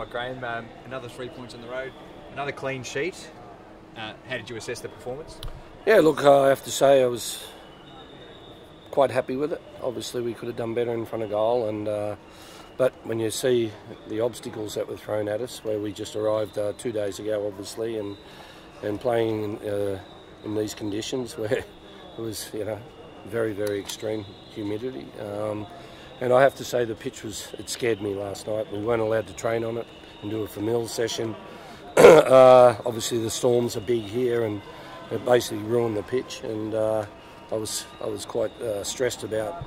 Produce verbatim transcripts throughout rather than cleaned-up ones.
Right, Graham, um, another three points on the road, another clean sheet. Uh, how did you assess the performance? Yeah, look, uh, I have to say I was quite happy with it. Obviously, we could have done better in front of goal, and uh, but when you see the obstacles that were thrown at us, where we just arrived uh, two days ago, obviously, and and playing uh, in these conditions where it was, you know, very very extreme humidity, um, and I have to say the pitch was it scared me last night. We weren't allowed to train on it and do a familial session. uh, obviously, the storms are big here, and it basically ruined the pitch, and uh, I was I was quite uh, stressed about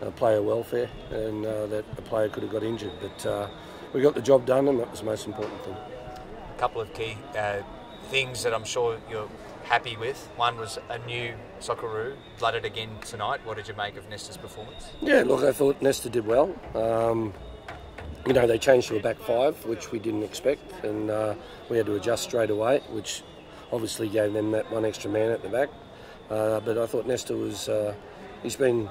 uh, player welfare and uh, that a player could have got injured. But uh, we got the job done, and that was the most important thing. A couple of key uh, things that I'm sure you're happy with. One was a new Socceroo, blooded again tonight. What did you make of Nesta's performance? Yeah, look, I thought Nesta did well. Um, you know, they changed to a back five, which we didn't expect, and uh, we had to adjust straight away, which obviously gave them that one extra man at the back. Uh, but I thought Nesta was, uh, he's been,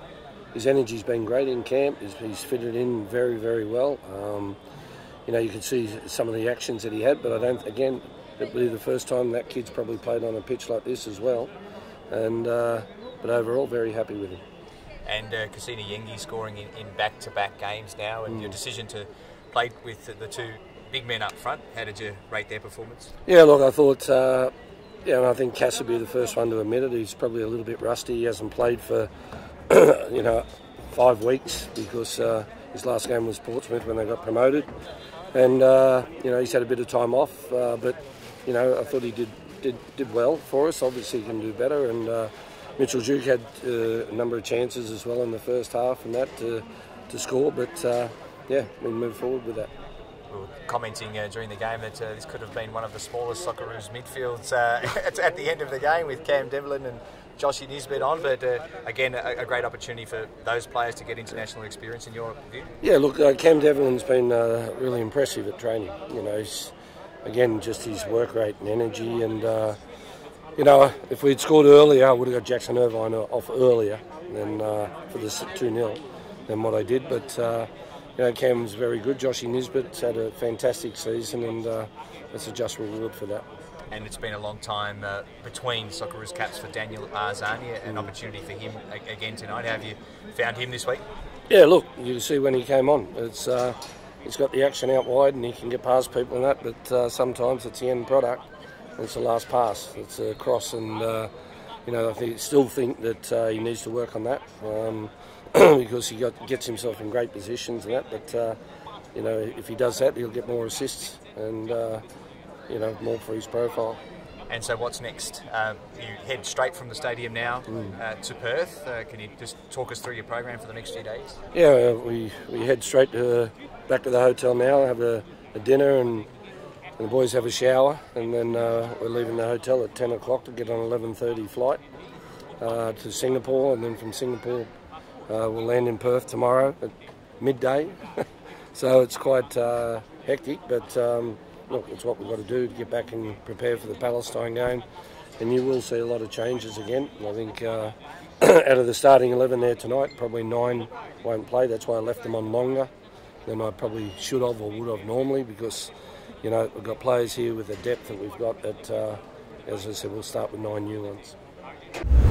his energy's been great in camp. He's, he's fitted in very, very well. Um, you know, you can see some of the actions that he had, but I don't, again, it'd be the first time that kid's probably played on a pitch like this as well. And, uh, but overall, very happy with him. And uh, Kusini Yengi scoring in, in back-to-back games now, and mm. your decision to play with the, the two big men up front, how did you rate their performance? Yeah, look, I thought... Uh, Yeah, and I think Cass would be the first one to admit it. He's probably a little bit rusty. He hasn't played for, you know, five weeks because uh, his last game was Portsmouth when they got promoted. And, uh, you know, he's had a bit of time off. Uh, but, you know, I thought he did, did, did well for us. Obviously, he can do better. And uh, Mitchell Duke had uh, a number of chances as well in the first half and that to, to score. But, uh, yeah, we moved forward with that. Commenting uh, during the game that uh, this could have been one of the smallest Socceroos midfields uh, at, at the end of the game with Cam Devlin and Josh Nisbet on, but uh, again a, a great opportunity for those players to get international experience in your view. Yeah, look, uh, Cam Devlin's been uh, really impressive at training. You know, he's, again, just his work rate and energy, and uh, you know, if we'd scored earlier, I would have got Jackson Irvine off earlier than uh, for this two nil than what I did, but. Uh, You know, Cam's very good. Joshie Nisbet's had a fantastic season, and uh, it's a just reward for that. And it's been a long time uh, between Socceroos caps for Daniel Arzani, an mm. opportunity for him again tonight. How have you found him this week? Yeah, look, you see when he came on, it's uh, he's got the action out wide and he can get past people and that, but uh, sometimes it's the end product. It's the last pass. It's a cross, and, uh, you know, I think, still think that uh, he needs to work on that. Um, because he got, gets himself in great positions and that, but uh, you know, if he does that, he'll get more assists and uh, you know, more for his profile. And so, what's next? Uh, you head straight from the stadium now mm. uh, to Perth. Uh, can you just talk us through your program for the next few days? Yeah, uh, we we head straight to, back to the hotel now, have a, a dinner, and, and the boys have a shower, and then uh, we're leaving the hotel at ten o'clock to get on eleven thirty flight uh, to Singapore, and then from Singapore. Uh, we'll land in Perth tomorrow at midday, so it's quite uh, hectic, but um, look, it's what we've got to do to get back and prepare for the Palestine game, and you will see a lot of changes again. I think uh, out of the starting eleven there tonight, probably nine won't play. That's why I left them on longer than I probably should have or would have normally, because, you know, we've got players here with the depth that we've got that, uh, as I said, we'll start with nine new ones.